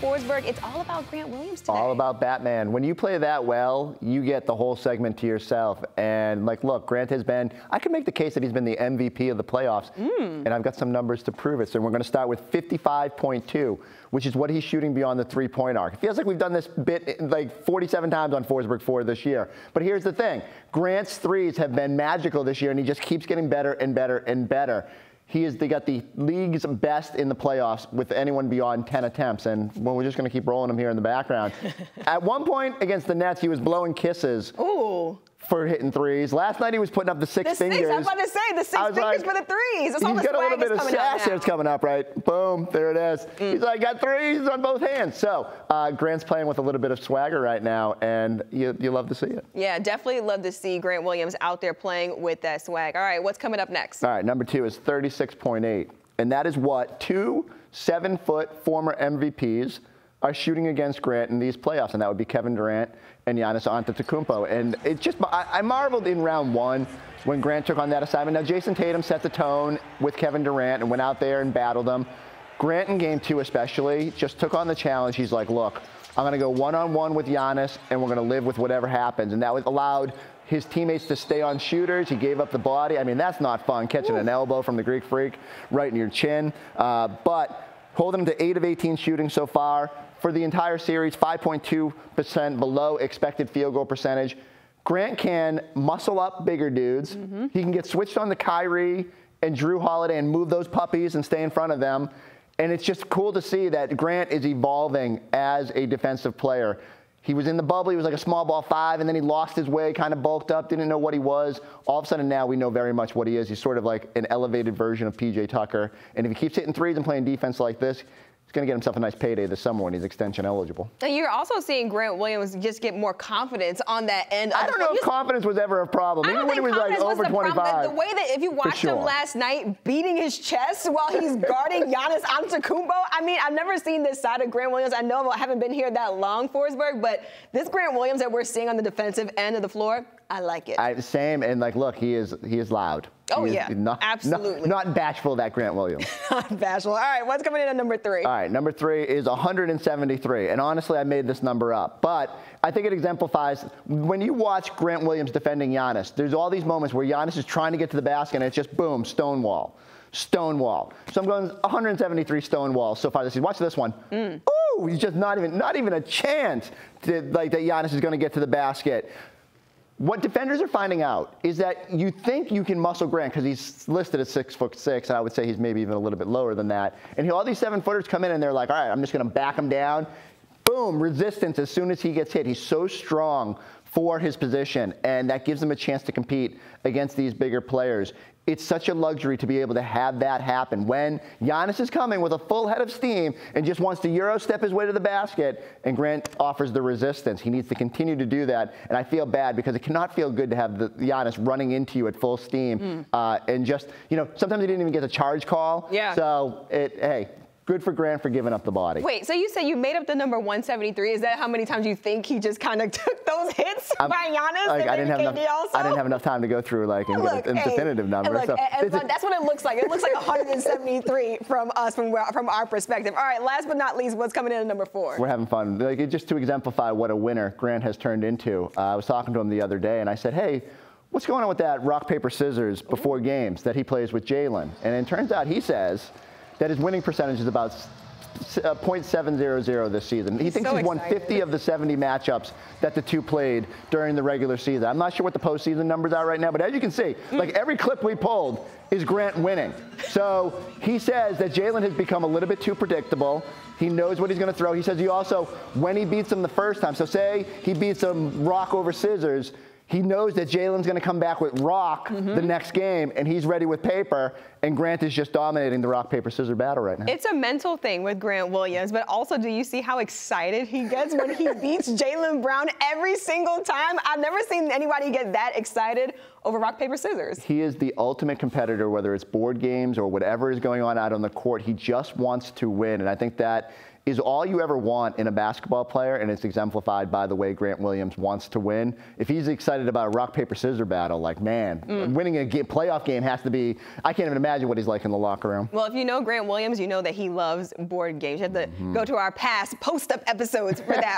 Forsberg. It's all about Grant Williams today. All about Batman. When you play that well, you get the whole segment to yourself. And, like, look, Grant has been, I can make the case that he's been the MVP of the playoffs. And I've got some numbers to prove it. So we're going to start with 55.2, which is what he's shooting beyond the three-point arc. It feels like we've done this bit like 47 times on Forsberg for this year. But here's the thing. Grant's threes have been magical this year, and he just keeps getting better and better and better. They got the league's best in the playoffs with anyone beyond 10 attempts, and well, we're just going to keep rolling them here in the background. At one point against the Nets, he was blowing kisses. Ooh. For hitting threes. Last night he was putting up the six fingers. I was about to say, the six fingers, like, for the threes. It's all the swag. He's got a little bit of sass here. It's coming up, right? Boom, there it is. He's like, got threes on both hands. So Grant's playing with a little bit of swagger right now, and you love to see it. Yeah, definitely love to see Grant Williams out there playing with that swag. All right, what's coming up next? All right, number two is 36.8, and that is what two 7-foot former MVPs are shooting against Grant in these playoffs, and that would be Kevin Durant and Giannis Antetokounmpo. And it's just, I marveled in round one when Grant took on that assignment. Now, Jason Tatum set the tone with Kevin Durant and went out there and battled him. Grant in game two especially just took on the challenge. He's like, look, I'm going to go one-on-one with Giannis, and we're going to live with whatever happens. And that allowed his teammates to stay on shooters. He gave up the body. I mean, that's not fun, catching an elbow from the Greek Freak right in your chin. But holding him to 8 of 18 shooting so far. For the entire series, 5.2% below expected field goal percentage. Grant can muscle up bigger dudes. He can get switched on to Kyrie and Drew Holiday and move those puppies and stay in front of them. And it's just cool to see that Grant is evolving as a defensive player. He was in the bubble. He was like a small ball 5, and then he lost his way, kind of bulked up, didn't know what he was. All of a sudden now we know very much what he is. He's sort of like an elevated version of P.J. Tucker. And if he keeps hitting threes and playing defense like this, he's going to get himself a nice payday this summer when he's extension eligible. And you're also seeing Grant Williams just get more confidence on that end. I don't know if confidence was ever a problem. Even when he was like over 25. The way that if you watched him last night beating his chest while he's guarding Giannis Antetokounmpo, I mean, I've never seen this side of Grant Williams. I know I haven't been here that long, Forsberg, but this Grant Williams that we're seeing on the defensive end of the floor, I like it. Same, and like, look, he is loud. Oh, yeah, absolutely. Not bashful, that Grant Williams. Not bashful. All right, what's coming in at number three? All right, number three is 173. And honestly, I made this number up. But I think it exemplifies, when you watch Grant Williams defending Giannis, there's all these moments where Giannis is trying to get to the basket, and it's just, boom, stonewall, stonewall. So I'm going 173 stonewall so far this season. Watch this one. Ooh, he's just not even a chance that Giannis is going to get to the basket. What defenders are finding out is that you think you can muscle Grant because he's listed at 6'6", and I would say he's maybe even a little bit lower than that. And all these 7-footers come in and they're like, all right, I'm just going to back him down. Boom, resistance as soon as he gets hit. He's so strong for his position, and that gives him a chance to compete against these bigger players. It's such a luxury to be able to have that happen when Giannis is coming with a full head of steam and just wants to Euro step his way to the basket, and Grant offers the resistance. He needs to continue to do that, and I feel bad because it cannot feel good to have the Giannis running into you at full steam. And just, you know, sometimes he didn't even get the charge call. Yeah. So, hey, good for Grant for giving up the body. Wait, so you say you made up the number 173. Is that how many times you think he just kind of took those hits by Giannis? Like, I didn't have enough time to go through and get a definitive number. Look, that's what it looks like. It looks like 173 from us, from our perspective. All right, last but not least, what's coming in at number four? We're having fun. Like, just to exemplify what a winner Grant has turned into. I was talking to him the other day, and I said, hey, what's going on with that rock, paper, scissors before games that he plays with Jaylen? And it turns out he says that his winning percentage is about .700 this season. He thinks he's won 50 of the 70 matchups that the two played during the regular season. I'm not sure what the postseason numbers are right now, but as you can see, like, every clip we pulled is Grant winning. So he says that Jaylen has become a little bit too predictable. He knows what he's going to throw. He says he also, when he beats him the first time, so say he beats him rock over scissors, he knows that Jaylen's going to come back with rock the next game, and he's ready with paper, and Grant is just dominating the rock, paper, scissors battle right now. It's a mental thing with Grant Williams, but also, do you see how excited he gets when he beats Jaylen Brown every single time? I've never seen anybody get that excited over rock, paper, scissors. He is the ultimate competitor, whether it's board games or whatever is going on out on the court. He just wants to win, and I think that is all you ever want in a basketball player, and it's exemplified by the way Grant Williams wants to win. If he's excited about a rock, paper, scissor battle, like, man, winning a playoff game has to be, I can't even imagine what he's like in the locker room. Well, if you know Grant Williams, you know that he loves board games. You have to go to our past post-up episodes for that.